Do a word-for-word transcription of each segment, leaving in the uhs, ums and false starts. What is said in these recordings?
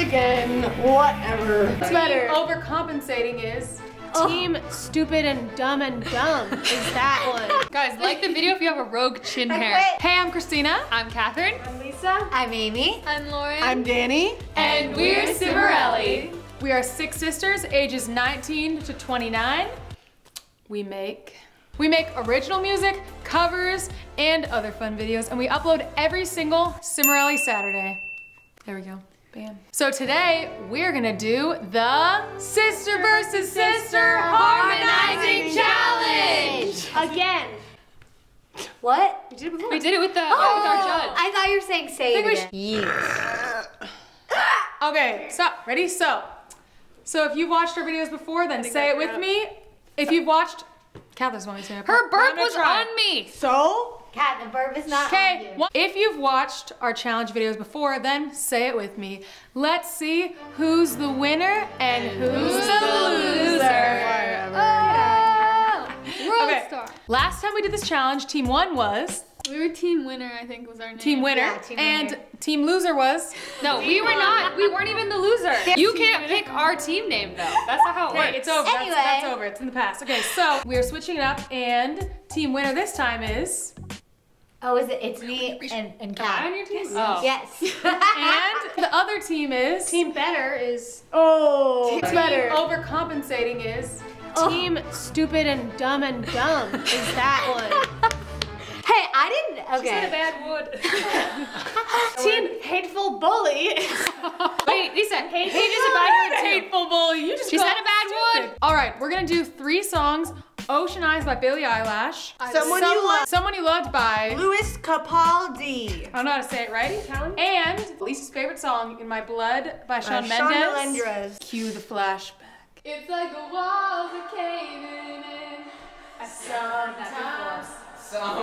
again, whatever. It's better. Overcompensating is oh. Team Stupid and Dumb and Dumb is that one. Guys, like the video if you have a rogue chin hair. Hey, I'm Christina. I'm Catherine. I'm Lisa. I'm Amy. I'm Lauren. I'm Danny. And, and we're Cimorelli. We are six sisters, ages nineteen to twenty-nine. We make... We make original music, covers, and other fun videos, and we upload every single Cimorelli Saturday. There we go. Bam. So today, we're gonna do the Sister versus Sister Harmonizing Challenge! Again. What? We did it before. We did it with the oh, yeah, with our judge. I thought you were saying say it yes. Okay, so, ready? So, so if you've watched our videos before, then say it with up. me. If you've watched... Catherine's one example. Her burp was try. on me. So? Cat, the burp is not on you. If you've watched our challenge videos before, then say it with me. Let's see who's the winner and who's, who's the, the loser. loser. Oh! World okay. star. Last time we did this challenge, team one was... We were team winner, I think was our name. Team winner. Yeah, team and winner. Team loser was... No, we were not. We weren't even the loser. You can't pick our team name, though. That's not how it works. It's over. Anyway. That's, that's over. It's in the past. Okay, so we're switching it up, and team winner this time is... Oh, is it? It's me and, and Kat. I'm on your team? Oh. Yes. And the other team is... Team better is... Oh. Team better. Overcompensating is... Oh. Team stupid and dumb and dumb is that one. Hey, I didn't, okay. She said a bad word. Team hateful bully. Wait, Lisa, hateful he just about hateful bully. You just she said a bad word. All right, we're gonna do three songs. Ocean Eyes by Billie Eilish. Someone, Someone You Loved. Someone You Loved by Lewis Capaldi. I don't know how to say it right. And Lisa's favorite song, In My Blood by Shawn uh, Mendes. Shawn Mendes. Cue the flashback. It's like a wall that came in. I saw that before. Somebody In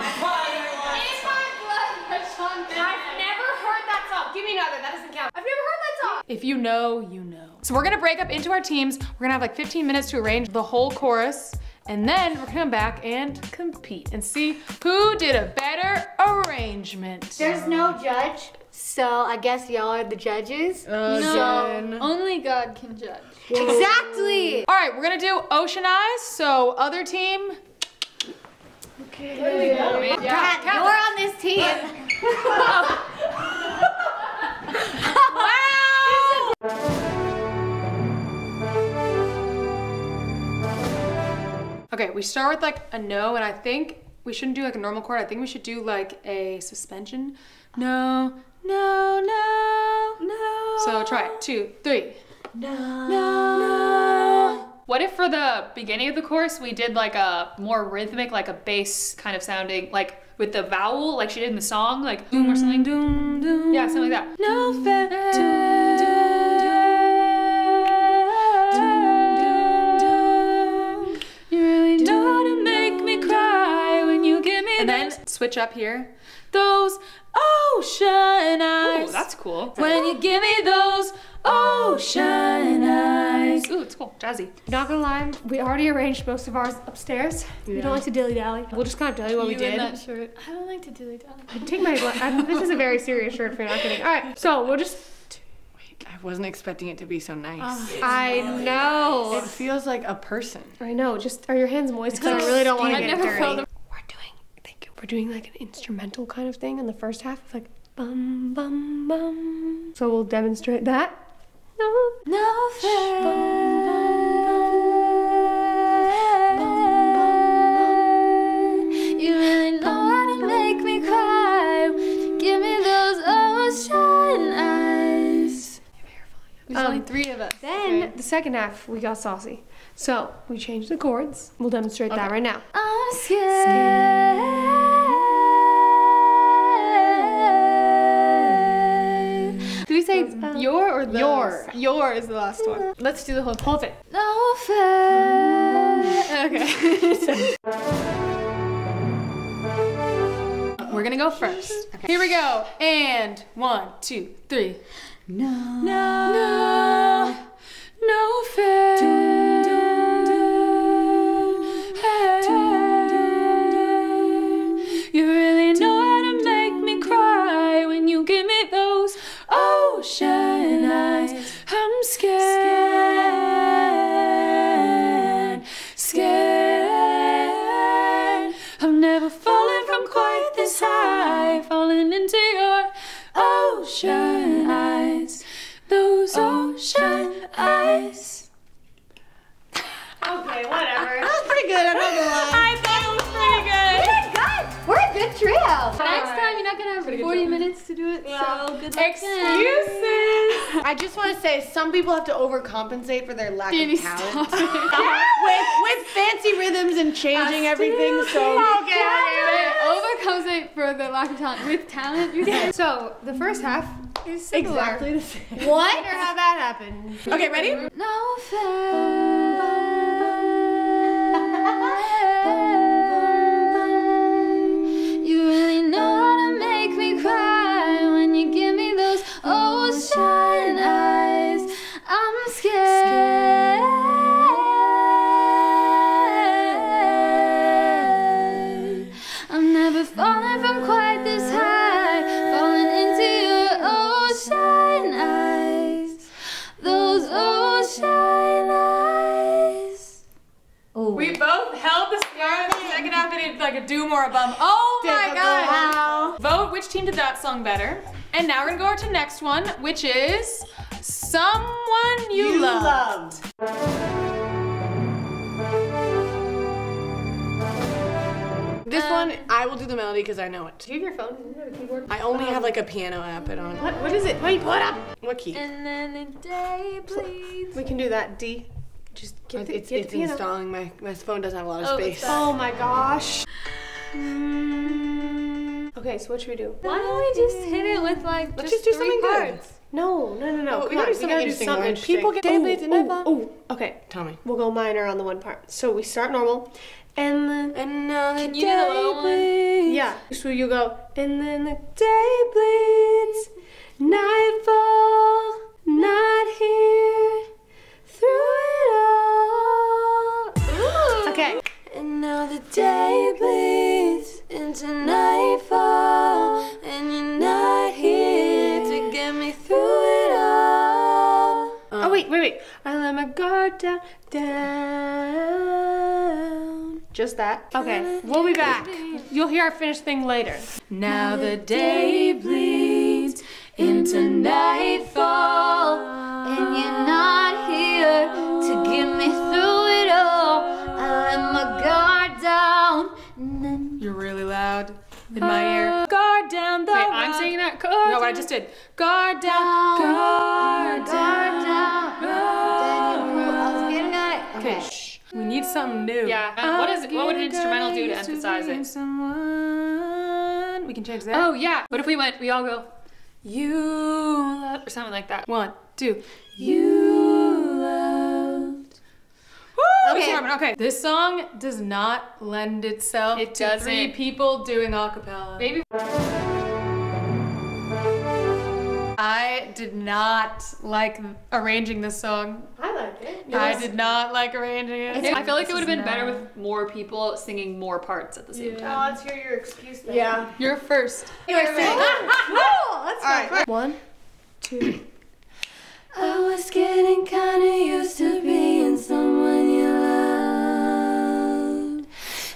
My Blood, I've never heard that song. Give me another, that doesn't count. I've never heard that song. If you know, you know. So we're gonna break up into our teams. We're gonna have like fifteen minutes to arrange the whole chorus. And then we're gonna come back and compete and see who did a better arrangement. There's no judge. So I guess y'all are the judges. Uh, no, only God can judge. Whoa. Exactly. All right, we're gonna do Ocean Eyes. So other team. Okay. Where do we go? Kat, Kat, you're on this team. Wow! Okay, we start with like a no, and I think we shouldn't do like a normal chord. I think we should do like a suspension. No, no, no, no. So try it. Two, three. No, no. no. What if for the beginning of the chorus we did like a more rhythmic, like a bass kind of sounding, like with the vowel, like she did in the song, like doom or something, doom, doom. Yeah, something like that. No fair. Doom, doom, doom, doom, doom, doom. You really don't make me cry when you give me. And then switch up here. Those ocean eyes. Ooh, that's cool. When you give me those. Ocean Eyes. Ooh, it's cool, jazzy. Not gonna lie, we already arranged most of ours upstairs. Yeah. We don't like to dilly dally. We'll just kind of dilly what you we did. In that shirt. I don't like to dilly dally. I take my. I'm, this is a very serious shirt. If you're not kidding. All right, so we'll just. Wait, I wasn't expecting it to be so nice. Oh, I really know. Nice. It feels like a person. I know. Just are your hands moist? Because like I really don't want to get dirty. Felt them. We're doing. Thank you. We're doing like an instrumental kind of thing in the first half. It's like bum bum bum. So we'll demonstrate that. No, no fair. You really know how to make me cry. Give me those ocean eyes. There's um, only three of us. Then okay. The second half we got saucy, so we changed the chords. We'll demonstrate okay. that right now. I'm scared. scared. Um, your or the? Your. Your is the last one. Let's do the whole thing. Whole thing. No fair. Okay. We're gonna go first. Okay. Here we go. And one, two, three. No. No. No, no fair. Dun, dun, dun, dun, hey. dun, dun, dun. You really know how to make me cry when you give me those. Ocean Eyes. really good forty job. minutes to do it, yeah. So good luck. Excuses! I just want to say, some people have to overcompensate for their lack Did of talent. Yes. with, with fancy rhythms and changing everything, so... Okay. Overcompensate for their lack of talent. With talent, you can. So, the first half is similar. Exactly the same. What? I wonder how that happened. Okay, ready? No fair. Ocean eyes, I'm scared. scared. I'm never falling from quite this high, falling into your ocean eyes, those ocean eyes. Ooh. We both held the scarf in the second half and it's like a do more above. Oh my God! Vote which team did that song better. And now we're gonna go on to the next one, which is Someone You, you Loved. loved. This um, one, I will do the melody because I know it. Do you have your phone? Do you have a keyboard? I only um, have like a piano app it on. What, what is it? Wait, what up? What key? And then the day bleeds. We can do that, D. Just get the, It's, get it's the piano. installing, my, my phone doesn't have a lot of oh, space. Oh my gosh. Okay, so what should we do? Why don't we just hit it with like Let's just, just do three something cards? Good. No, no, no, no. Oh, we gotta do something, gotta do something. Interesting. People get ooh, ooh. Okay, tell me. We'll go minor on the one part. So we start normal, and then and now the day bleeds. Yeah. So you go, and then the day bleeds, nightfall, not here, through it all. Ooh. Okay. And now the day bleeds into nightfall, and you're not here to get me through it all. Uh. Oh wait, wait, wait. I let my guard down, down. Just that. Okay, we'll be back. You'll hear our finished thing later. Now the day bleeds into nightfall, and you're not here to get me through it all. My guard down. You're really loud in my ear. Guard down the Wait, I'm singing that. Guard no, what I just did. Guard down. Guard down. Guard down. Guard down. Guard down. Okay. Shh. We need something new. Yeah. I'm what is it? What would an instrumental do to emphasize it? Someone. We can change that. Oh yeah. What if we went? We all go. You love or something like that. One, two. You love. Okay. okay. This song does not lend itself it to doesn't. three people doing a cappella. Maybe. I did not like arranging this song. I liked it. Yes. I did not like arranging it. It's, I feel like it would have been not. better with more people singing more parts at the same yeah. time. Oh, let's hear your excuse then. Yeah. You're first. You're first. Cool. Let's go. All right. One, two. I was getting kinda used to being someone you loved,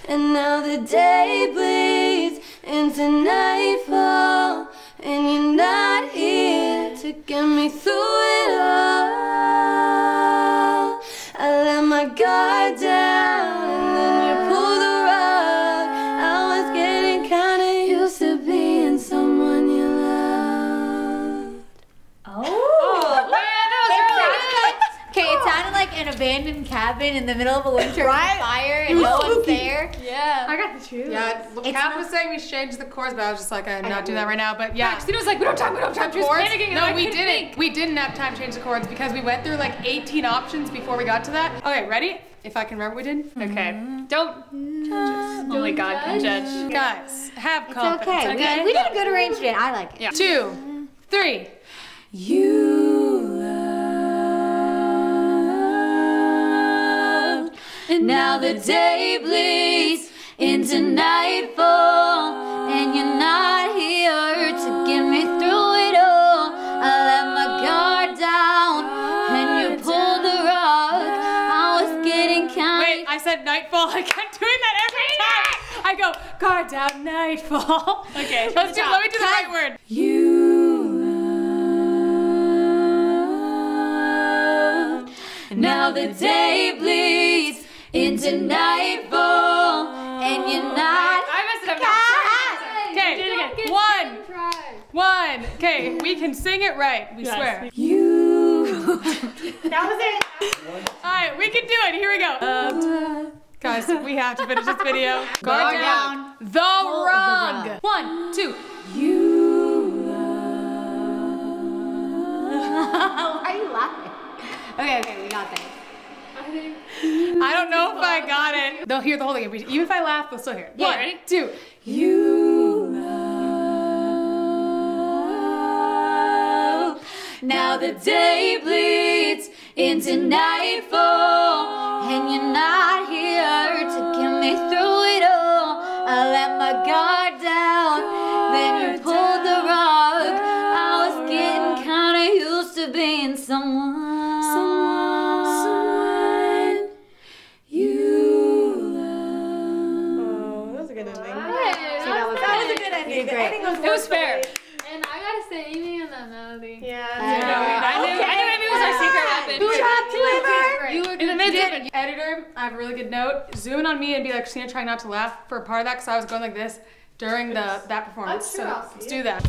and now the day bleeds into nightfall, and you're not here to get me through it all. I let my guard down, and then you pulled the rug. I was getting kinda used to being someone you loved. Oh. It sounded like an abandoned cabin in the middle of a winter right? fire and no one's there. Yeah. I got the truth. Yeah, Cap was saying we changed the chords, but I was just like, I'm I not doing that right now, but yeah. Christina was like, we don't have time, we don't have time to chords. No, we didn't. Think. We didn't have time to change the chords because we went through like eighteen options before we got to that. Okay, ready? If I can remember what we did. Mm-hmm. Okay. Don't judge us. Don't Only God judge. can judge. Guys, have it's confidence. Okay. okay? We, we did a good arrangement. I like it. Yeah. Two, three. You And now the day bleeds into nightfall, and you're not here to get me through it all. I let my guard down, and you pulled the rug. I was getting kind. Wait, I said nightfall. I kept doing that every time. I go guard down, nightfall. Okay, let's do. Let me do the right word. You. And now the day bleeds into nightfall, and you're not. I messed it up. Okay, one, one. Okay, we can sing it right, we yes. swear. You. That was it. All right, we can do it, here we go. Uh, guys, we have to finish this video. Go down, down the, rug. the rug. One, two. You love. Are you laughing? Okay, okay, we got that. I don't know if I got it. They'll hear the whole thing. Even if I laugh, they'll still hear it. Yeah, one, ready? Two. You love. Now the day bleeds into nightfall, and you're not here to get me through it all. I let my guard down, then you pulled the rug. I was getting kinda used to being someone. It was fair. And I gotta say, even on that melody. Yeah. I, know. I, knew, okay. I knew I knew it was our secret weapon. You were good. You Editor, I have a really good note. Zoom in on me and be like, Christina, try not to laugh for part of that, because I was going like this during the that performance. So let's do that.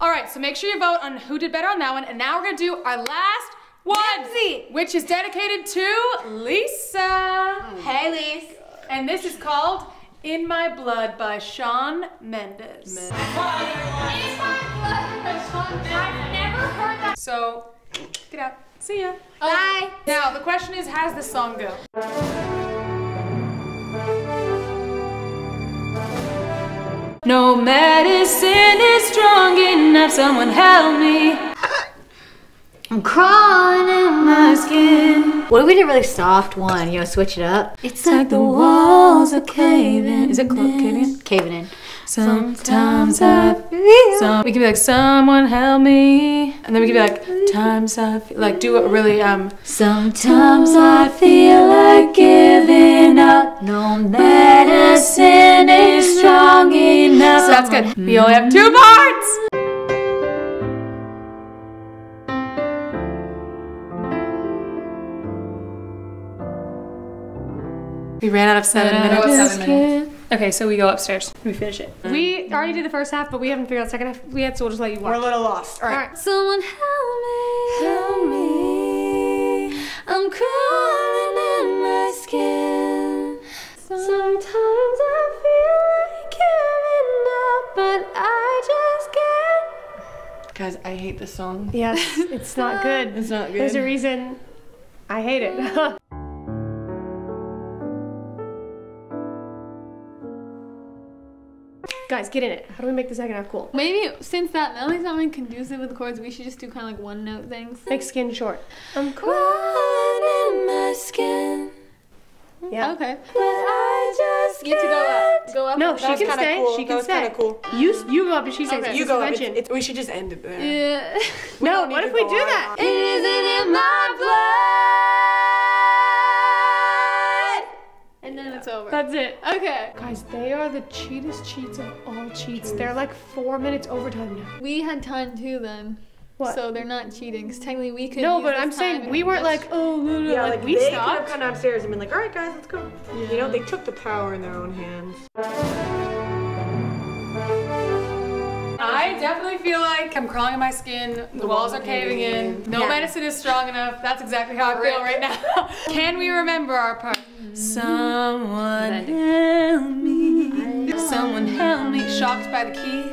All right, so make sure you vote on who did better on that one. And now we're gonna do our last one, Nancy, which is dedicated to Lisa. Hey, Lisa. And this is called In My Blood by Shawn Mendes. In My Blood by Shawn Mendes. I've never heard that. So, get out. See ya. Bye. Um, now, the question is, how's the song go? No medicine is strong enough, someone help me. I'm crawling in my skin. What if we did a really soft one, you know, switch it up? It's like the walls are caving. Is it caving in? Caving in. Sometimes I feel. Some, we can be like, someone help me. And then we can be like, times I feel. Like, do it really, um. Sometimes I feel like giving up. No medicine is strong enough. So that's good. We only have two parts. We ran out of seven yeah, minutes. Seven minutes. Okay, so we go upstairs. We finish it. We already did the first half, but we haven't figured out the second half we had, so we'll just let you watch. We're a little lost. All right. All right. Someone help me. Help me. I'm crawling in my skin. Sometimes I feel like giving up, but I just can't. Guys, I hate this song. Yes, it's not good. It's not good. There's a reason I hate it. Guys, get in it. How do we make the second half cool? Maybe since that melody's not really conducive with the chords, we should just do kind of like one note things. Make skin short. I'm crawling in my skin. Yeah. Okay. But I just you can't. Need to go up. Go up. No, she can, cool. she can that stay. She can stay. Cool. You you go up and she stays. Okay. You go up. It's, it's, we should just end it there. Yeah. No, what if we do on. that? It isn't in my blood. And then yeah. it's over. That's it. Okay. Guys, they are the cheatest cheats of all cheats. They're like four minutes overtime now. We had time too then. What? So they're not cheating. Cause technically we could. No, but I'm saying we weren't like, oh, no, no. Yeah, like, like we they stopped. Could have gone downstairs and been like, all right, guys, let's go. Yeah. You know, they took the power in their own hands. I definitely feel like I'm crawling in my skin, the walls are caving in, no yeah. medicine is strong enough. That's exactly how I feel right now. Can we remember our part? Someone help me. Someone help me. Shocked by the key.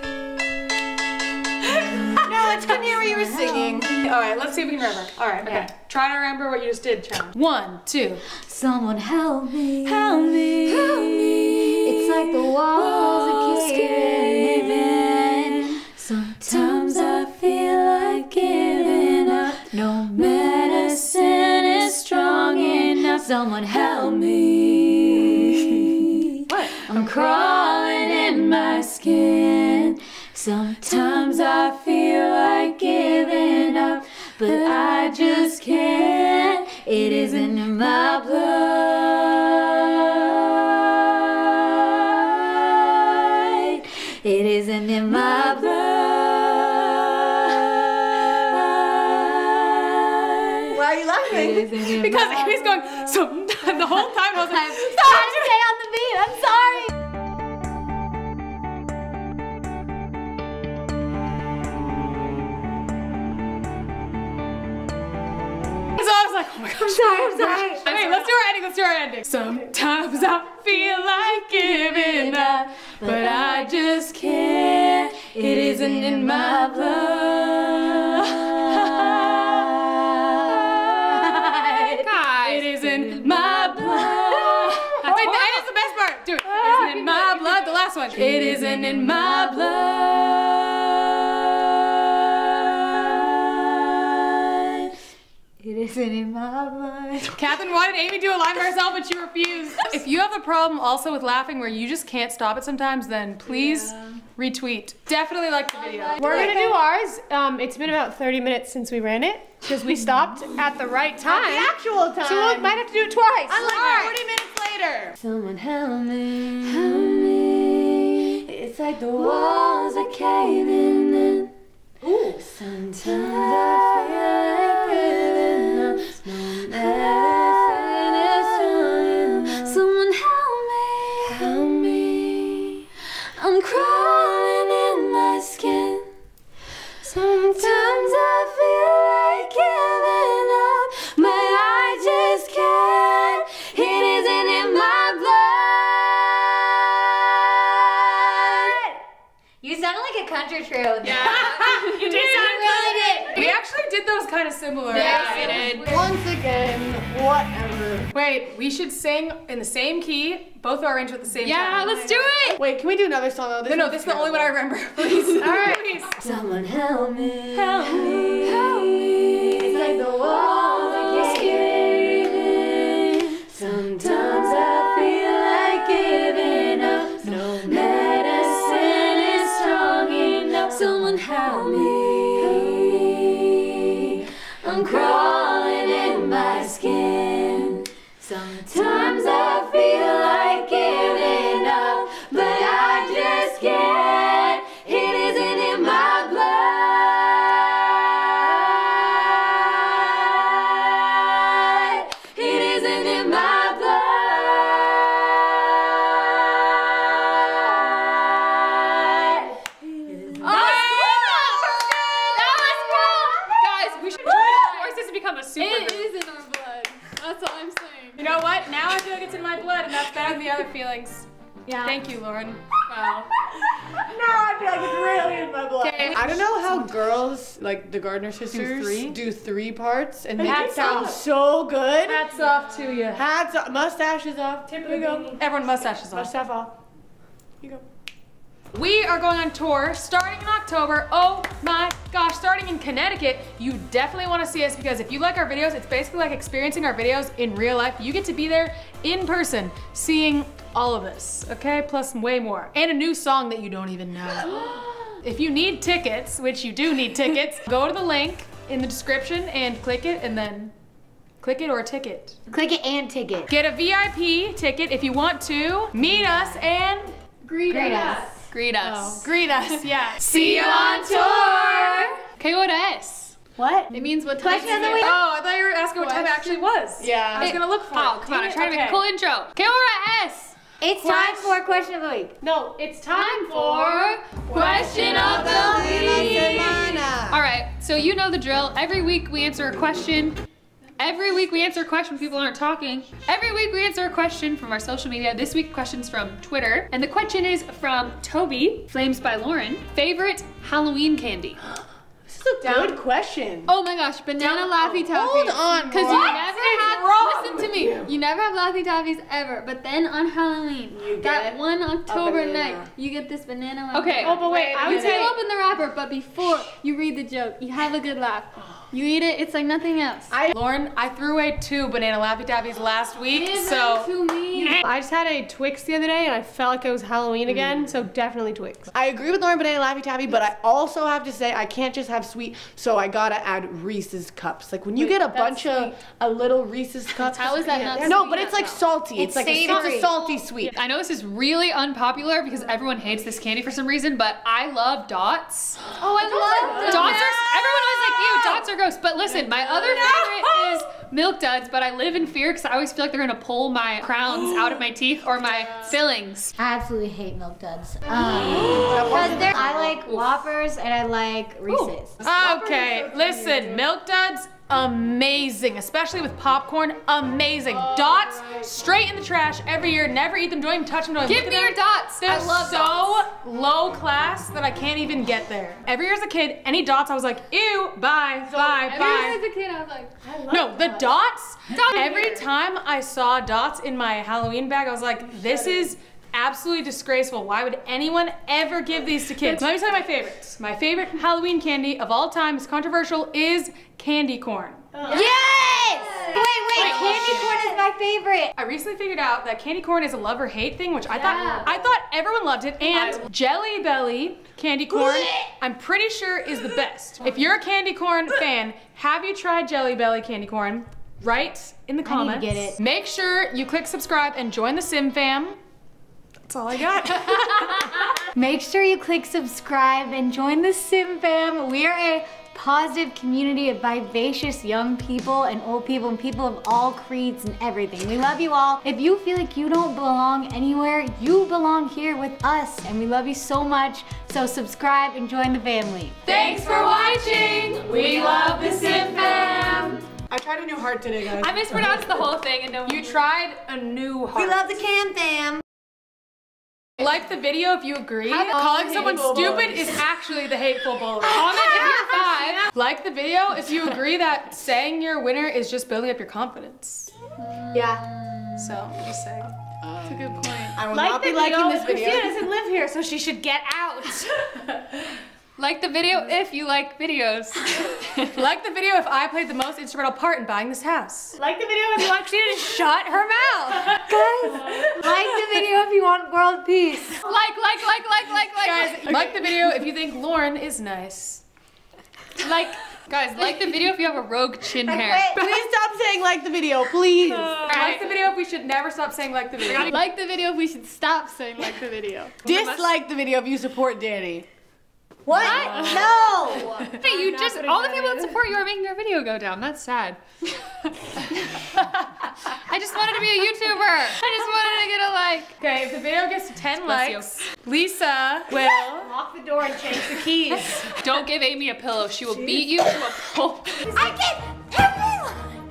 No, it's when you were singing. Alright, let's see if we can remember. Alright, okay. Yeah. Try to remember what you just did, Chad. One, two. Someone help me. Help me. Help me. It's like the walls are caving. Sometimes I feel like giving up. No medicine is strong enough. Someone help me. What? I'm crawling in my skin. Sometimes I feel like giving up, but I just can't. It isn't in my blood. It isn't in my blood. Because Amy's going, so the whole time I was like, stop! I had to stay on the beat, I'm sorry! Oh my gosh. I'm sorry, I'm sorry. I'm okay, sorry. Let's do our ending, let's do our ending. Sometimes I feel like giving up, but I just can't. It isn't in my blood. God. It isn't in my blood. Wait, the end is the best part. Do it. It isn't in my blood. The last one. It isn't in my blood. It isn't in my blood. Catherine wanted Amy to do a line for herself, but she refused. If you have a problem also with laughing where you just can't stop it sometimes, then please yeah. retweet. Definitely like the video. We're gonna do ours. Um, it's been about thirty minutes since we ran it because we stopped at the right time. At the actual time. So we might have to do it twice. Unlike right. forty minutes later. Someone help me. Help me. It's like the walls are caving in. Ooh. Sometimes I feel like giving up. No matter if it is. Someone help me. Help me. I'm crying. Sometimes I feel like giving up, but I just can't. It isn't in my blood. You sounded like a country trio. Yeah. You did. You really did. We actually did those kind of similar. Yeah, we did. Once again, whatever. Wait, we should sing in the same key. Both are arranged at the same yeah, time. Yeah, let's do it! Wait, can we do another song though? This no, no, this is the only one I remember. Please. Alright, please. Someone help me. Help me. Help me. It's like the walls are caving. Sometimes I feel like giving up. No medicine is strong enough. Someone help me. I'm crawling in my skin. Sometimes I feel like giving up, but I just can't. It isn't in my blood. It isn't in my blood. Oh, that was cool! Guys, we should force this to become a super group. It is in our blood. That's all I'm saying. You know what? Now I feel like it's in my blood, and that's better than the other feelings. Yeah. Thank you, Lauren. Wow. Now I feel like it's really in my blood. Okay. I don't know how girls, like the Gardner sisters, do three, do three parts, and that sounds so good. Hats off to you. Hats off. Mustaches off. Tip of the go. Everyone, mustaches off. Mustache off. You go. We are going on tour starting in October. Oh my gosh, starting in Connecticut. You definitely want to see us because if you like our videos, it's basically like experiencing our videos in real life. You get to be there in person, seeing all of this, okay? Plus way more. And a new song that you don't even know. If you need tickets, which you do need tickets, go to the link in the description and click it and then click it or ticket. Click it and ticket. Get a V I P ticket if you want to. Meet us and greet, greet us. us. Greet us. Oh. Greet us, yeah. See you on tour! Okay, what S? What? It means what time is it? Oh, I thought you were asking what, what time it actually was. Yeah. I was gonna look for oh, it. Oh, come on, I'm trying to make a cool intro. Okay, what S? It's Quest. time for question of the week. No, it's time, time for question of the week. All right, so you know the drill. Every week we answer a question. Every week we answer a question when people aren't talking. Every week we answer a question from our social media. This week, questions from Twitter. And the question is from Toby, Flames by Lauren. Favorite Halloween candy? This is a good question. Oh my gosh, banana Laffy Taffy. Hold on, because you never have, listen to me. You never have Laffy Taffies ever, but then on Halloween, that one October night, you get this banana one. Okay, oh but wait, I would say open the wrapper, but before you read the joke, you have a good laugh. You eat it, it's like nothing else. I, Lauren, I threw away two banana Laffy Taffies last week, Give so. To me. I just had a Twix the other day and I felt like it was Halloween mm. again, so definitely Twix. I agree with Lauren, banana Laffy Taffy, but I also have to say I can't just have sweet, so I gotta add Reese's Cups. Like when you Wait, get a bunch sweet. of a little Reese's Cups. How is that yeah. not sweet? No, but it's like salty. It's, it's like a, it's a salty sweet. I know this is really unpopular because everyone hates this candy for some reason, but I love Dots. Oh, I, I love Dots. Dots are, everyone was like, ew, Dots are gross, but listen, my other no. favorite is Milk Duds, but I live in fear because I always feel like they're gonna pull my crowns out of my teeth or my fillings. I absolutely hate Milk Duds. Um, I like Whoppers and I like Reese's. Ooh. Okay, listen, Milk Duds amazing, especially with popcorn, amazing. Oh, dots, straight in the trash every year, never eat them, don't even touch them, don't even Give me them. your dots, They're I love so dots. low class that I can't even get there. Every year as a kid, any dots I was like, ew, bye, so bye, every bye. Every year as a kid I was like, I love No, the dots, dots every here. time I saw dots in my Halloween bag, I was like, this is absolutely disgraceful. Why would anyone ever give these to kids? Let me tell you my favorites. My favorite Halloween candy of all time, it's controversial, is candy corn. Oh. Yes! yes! Wait, wait, wait candy yes. corn is my favorite. I recently figured out that candy corn is a love or hate thing, which yeah. I thought I thought everyone loved it, and Jelly Belly candy corn, I'm pretty sure is the best. If you're a candy corn fan, have you tried Jelly Belly candy corn? Write in the comments. I need to get it. Make sure you click subscribe and join the Sim fam. That's all I got. Make sure you click subscribe and join the Sim fam. We are a positive community of vivacious young people and old people and people of all creeds and everything. We love you all. If you feel like you don't belong anywhere, you belong here with us, and we love you so much. So subscribe and join the family. Thanks for watching. We love the Sim fam. I tried a new heart today, guys. I mispronounced the whole thing and no one You did. tried a new heart. We love the Cam fam. Like the video if you agree. Calling someone stupid is actually the hateful bully. Comment if you're five. Like the video if you agree that saying you're a winner is just building up your confidence. Yeah. So, I'm just saying. That's a good point. I will not be liking this video. Christina doesn't live here, so she should get out. Like the video if you like videos. Like the video if I played the most instrumental part in buying this house. Like the video if you want Christina to shut her mouth. Guys, like the video if you want world peace. Like, like, like, like, like, like. Guys, okay. Like the video if you think Lauren is nice. Like, guys, like the video if you have a rogue chin like, hair. Wait, please stop saying like the video, please. Uh, right. Like the video if we should never stop saying like the video. Like the video if we should stop saying like the video. Dislike the video if you support Danny. What? what? No! Hey, you I'm just, all the people that support you are making your video go down. That's sad. I just wanted to be a YouTuber. I just wanted to get a like. Okay, if the video gets to ten likes, you. Lisa will lock the door and change the keys. Don't give Amy a pillow. She will Jeez. beat you to a pulp. I get everyone.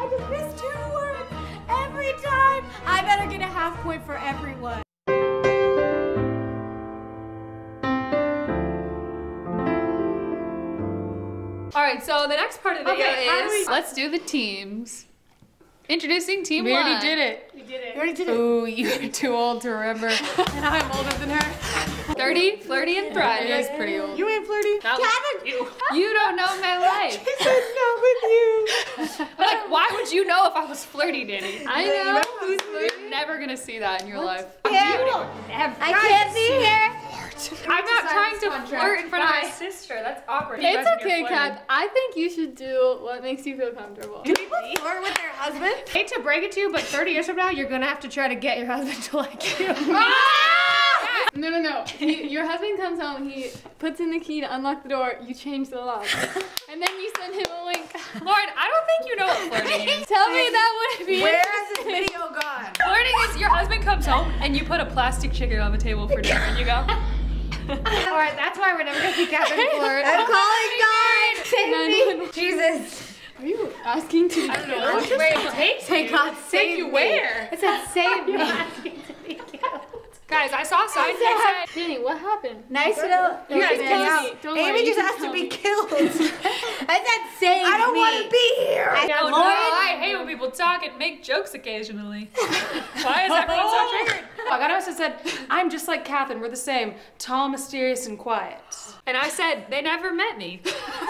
I just miss two words every time. I better get a half point for everyone. All right, so the next part of the video okay, is, do let's do the teams. Introducing team we one. We already did it. We did it. We already did it. Ooh, you're too old to remember. And I'm older than her. thirty, flirty, and thriving. Yeah, you guys pretty old. You ain't flirty. Not with you. You don't know my life. She said not with you. I'm like, why would you know if I was flirty, Danny? I know. Who's flirty? You're never going to see that in your what? life. Yeah. You will never. I can't see here. I'm not trying to contract. flirt in front Why? of my sister. That's awkward. It's okay, Kat. I think you should do what makes you feel comfortable. Do people flirt with their husband? I hate to break it to you, but thirty years from now, you're gonna have to try to get your husband to like you. Ah! No, no, no. He, your husband comes home, he puts in the key to unlock the door, you change the lock. And then you send him a link. Lauren, I don't think you know what flirting is. Tell me that wouldn't be Where has this video gone? Flirting is your husband comes home and you put a plastic chicken on the table for dinner and you go. Alright, that's why we're never gonna see Catherine flirt. I'm oh calling God! Save me! Jesus! Are you asking to be I don't know. I'm just Wait, take, take you. God, save you where? I said, save me. Asking to be killed. Guys, I saw signs that said, Danny, what happened? Nice to know. You guys can't Amy worry, just asked to be me. killed. I said, save me. I don't me. want to be here. I don't know. I hate when people talk and make jokes occasionally. Why is everyone so triggered? I got also said, I'm just like Catherine, we're the same. Tall, mysterious, and quiet. And I said, they never met me.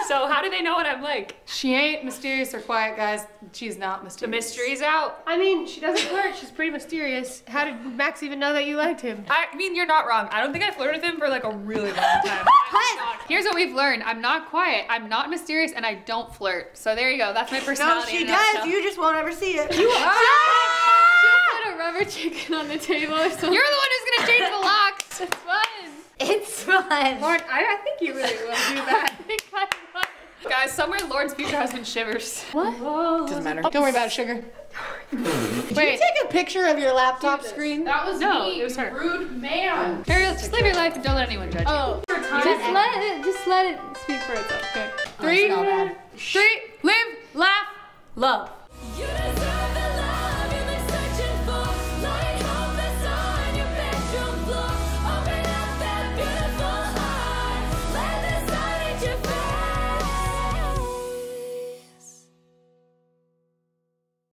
So how do they know what I'm like? She ain't mysterious or quiet, guys. She's not mysterious. The mystery's out. I mean, she doesn't flirt. She's pretty mysterious. How did Max even know that you liked him? I mean, you're not wrong. I don't think I flirted with him for like a really long time. Here's what we've learned. I'm not quiet, I'm not mysterious, and I don't flirt. So there you go. That's my personality. No, she does. You just won't ever see it. You are. Rubber chicken on the table or something. You're the one who's gonna change the locks. It's fun. It's fun. Lauren, I, I think you really will do that. I think I will. Guys, somewhere Lauren's future husband shivers. What? Whoa. Doesn't matter. Oh, don't worry about it, sugar. Wait. Did you take a picture of your laptop screen? That was no, me, it was her. Rude man. Ariel, just live your life and don't let anyone judge you. Oh. time. Just and let it, just let it speak for itself. Okay. Three, oh, three, live, laugh, love. Yeah.